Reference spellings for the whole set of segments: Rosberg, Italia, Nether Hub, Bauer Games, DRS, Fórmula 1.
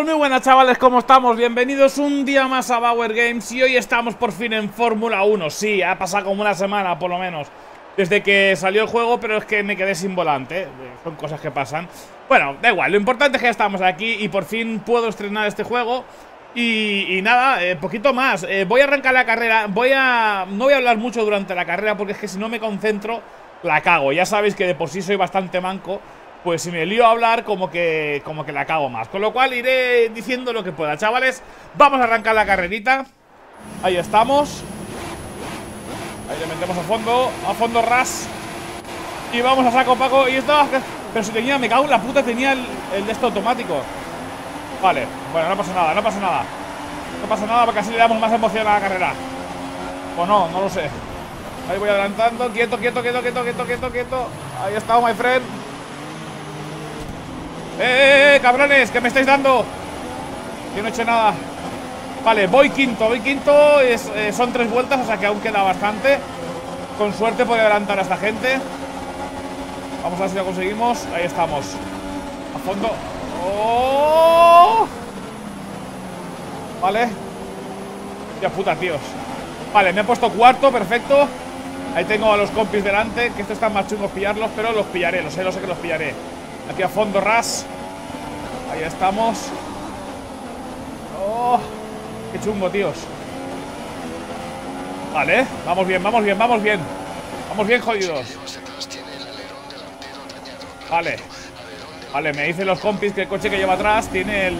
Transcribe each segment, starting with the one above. Pues muy buenas, chavales, ¿cómo estamos? Bienvenidos un día más a Bauer Games. Y hoy estamos por fin en Fórmula 1. Sí, ha pasado como una semana, por lo menos, desde que salió el juego, pero es que me quedé sin volante. Son cosas que pasan. Bueno, da igual, lo importante es que estamos aquí y por fin puedo estrenar este juego. Y nada, poquito más. Voy a arrancar la carrera. No voy a hablar mucho durante la carrera, porque es que si no me concentro, la cago. Ya sabéis que de por sí soy bastante manco. Pues si me lío a hablar, como que la cago más. Con lo cual iré diciendo lo que pueda. Chavales, vamos a arrancar la carrerita. Ahí estamos. Ahí le metemos a fondo ras. Y vamos a saco, Paco. Y esto... Pero si tenía, me cago en la puta, tenía el de esto automático. Vale, bueno, no pasa nada, no pasa nada. No pasa nada porque así le damos más emoción a la carrera. O no, no lo sé. Ahí voy adelantando. Quieto, quieto, quieto, quieto, quieto, quieto, quieto. Ahí está, my friend. Cabrones, que me estáis dando. Yo no he hecho nada. Vale, voy quinto son 3 vueltas, o sea que aún queda bastante. Con suerte podré adelantar a esta gente. Vamos a ver si lo conseguimos. Ahí estamos. A fondo. ¡Oh! Vale. Ya puta, tíos. Vale, me he puesto cuarto, perfecto. Ahí tengo a los compis delante. Que estos están más chungos pillarlos, pero los pillaré. Lo sé que los pillaré. Aquí a fondo ras. Ahí estamos. Oh, qué chungo, tíos. Vale, vamos bien, vamos bien, vamos bien. Vamos bien, jodidos. Vale. Vale, me dicen los compis que el coche que lleva atrás tiene el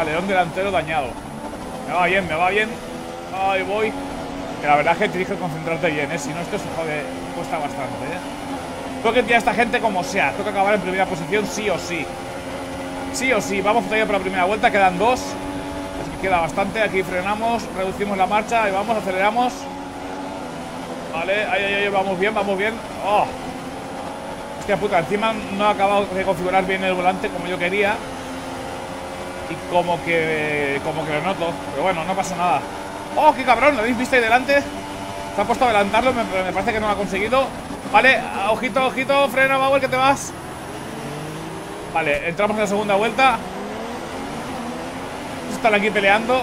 alerón delantero dañado. Me va bien, me va bien. Ahí voy. Que la verdad es que tienes que concentrarte bien, si no esto se jode, cuesta bastante, Tengo que tirar a esta gente como sea. Tengo que acabar en primera posición sí o sí. Sí o sí. Vamos todavía por la primera vuelta. Quedan 2. Así que queda bastante. Aquí frenamos. Reducimos la marcha. Ahí vamos. Aceleramos. Vale. Ahí, ahí, ahí. Vamos bien. Vamos bien. Oh. Hostia puta. Encima no he acabado de configurar bien el volante como yo quería. Y como que lo noto. Pero bueno, no pasa nada. Oh, qué cabrón. ¿Lo habéis visto ahí delante? Se ha puesto a adelantarlo. Pero me parece que no lo ha conseguido. Vale, ojito, ojito, frena, Bauer, que te vas. Vale, entramos en la segunda vuelta. Están aquí peleando.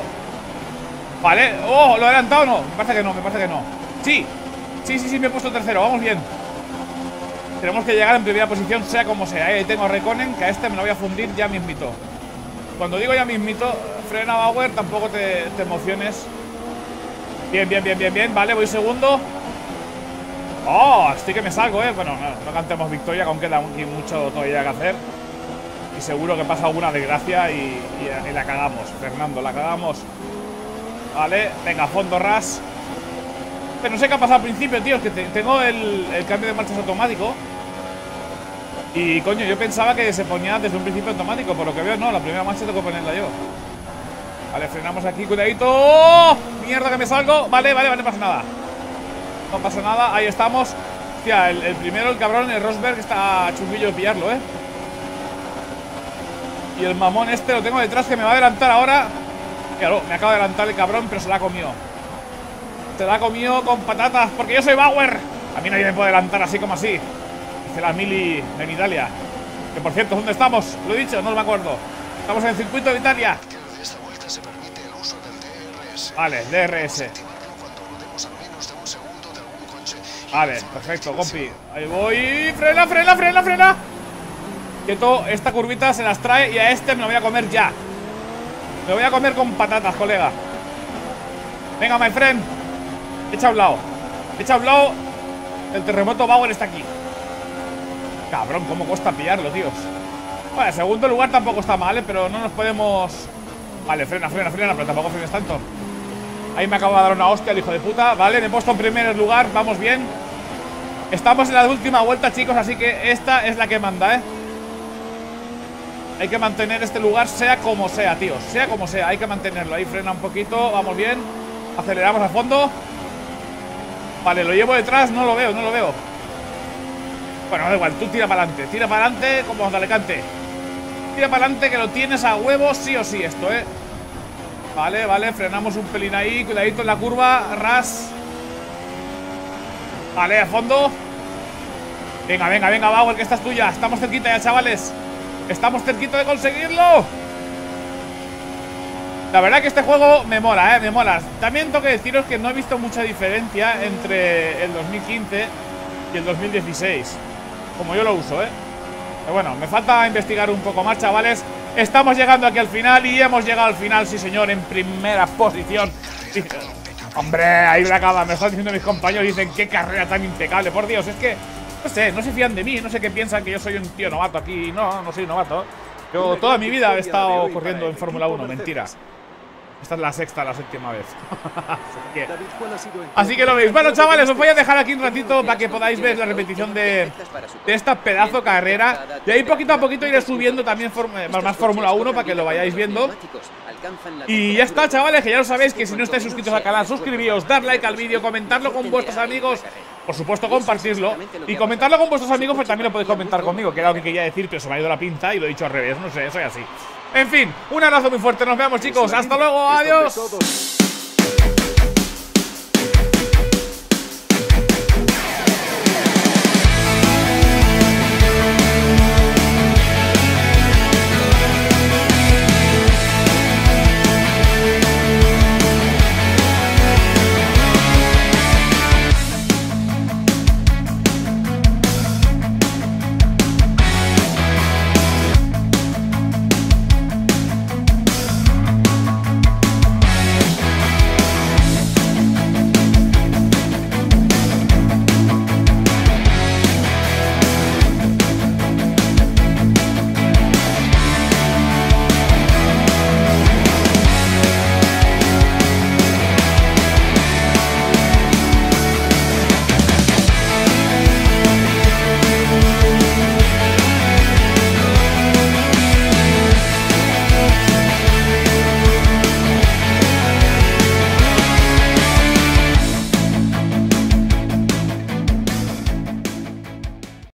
Vale, oh, ¿lo he adelantado o no? Me parece que no, me parece que no. Sí, sí, sí, sí, me he puesto tercero, vamos bien. Tenemos que llegar en primera posición, sea como sea. Ahí tengo a Reconen, que a este me lo voy a fundir ya mismito. Cuando digo ya mismito, frena, Bauer, tampoco te emociones. Bien, bien, bien, bien, bien, vale, voy segundo. Oh, estoy que me salgo, Bueno, no cantemos victoria, que aún queda mucho todavía que hacer. Y seguro que pasa alguna desgracia y la cagamos, Fernando, la cagamos. Vale, venga, fondo ras. Pero no sé qué ha pasado al principio, tío, es que tengo el cambio de marchas automático. Y, coño, yo pensaba que se ponía desde un principio automático, por lo que veo, no, la primera marcha tengo que ponerla yo. Vale, frenamos aquí, cuidadito. ¡Oh! Mierda, que me salgo. Vale, vale, vale, no pasa nada. No pasa nada, ahí estamos. Hostia, el primero, el cabrón, el Rosberg, está chunguillo de pillarlo, Y el mamón este lo tengo detrás, que me va a adelantar ahora. Claro, me acaba de adelantar el cabrón, pero se la ha comido. Se la ha comido con patatas, porque yo soy Bauer. A mí nadie me puede adelantar así como así. Dice la mili en Italia. Que por cierto, ¿dónde estamos? Lo he dicho, no me acuerdo. Estamos en el circuito de Italia. Vale, DRS. Vale, perfecto, compi. Ahí voy. ¡Frena, frena, frena, frena! Quieto, esta curvita se las trae. Y a este me lo voy a comer ya. Me lo voy a comer con patatas, colega. Venga, my friend. Echa a un lado. Echa a un lado. El terremoto Bauer está aquí. Cabrón, cómo cuesta pillarlo, tíos. Bueno, en segundo lugar tampoco está mal, pero no nos podemos... Vale, frena, frena, frena. Pero tampoco frenes tanto. Ahí me acabo de dar una hostia al hijo de puta. Vale, me he puesto en primer lugar, vamos bien. Estamos en la última vuelta, chicos, así que esta es la que manda, Hay que mantener este lugar sea como sea, tíos. Sea como sea, hay que mantenerlo. Ahí frena un poquito, vamos bien. Aceleramos a fondo. Vale, lo llevo detrás, no lo veo, no lo veo. Bueno, da igual, tú tira para adelante como de Alicante. Tira para adelante que lo tienes a huevo sí o sí esto, Vale, vale, frenamos un pelín ahí. Cuidadito en la curva, ras. Vale, a fondo. Venga, venga, venga, Bauer, que esta es tuya. Estamos cerquita ya, chavales. Estamos cerquita de conseguirlo. La verdad que este juego me mola, me mola. También tengo que deciros que no he visto mucha diferencia entre el 2015 y el 2016, como yo lo uso, Pero bueno, me falta investigar un poco más, chavales. Estamos llegando aquí al final y hemos llegado al final, sí señor, en primera posición. Hombre, ahí me acaba. Me están diciendo mis compañeros, dicen, qué carrera tan impecable. Por Dios, es que, no sé, no se fían de mí, no sé qué piensan, que yo soy un tío novato aquí. No, no soy novato. Yo toda mi vida he estado corriendo en Fórmula 1, mentiras. Esta es la séptima vez. Así que lo veis. Bueno, chavales, os voy a dejar aquí un ratito para que podáis ver la repetición de esta pedazo carrera. Y ahí poquito a poquito iré subiendo también más Fórmula 1 para que lo vayáis viendo. Y ya está, chavales, que ya lo sabéis, que si no estáis suscritos al canal, suscribíos, dar like al vídeo, comentarlo con vuestros amigos. Por supuesto, compartirlo. Y comentarlo con vuestros amigos, pues también lo podéis comentar conmigo, que era lo que quería decir, pero se me ha ido la pinza y lo he dicho al revés. No sé, soy así. En fin, un abrazo muy fuerte. Nos vemos, chicos. Hasta luego. Adiós.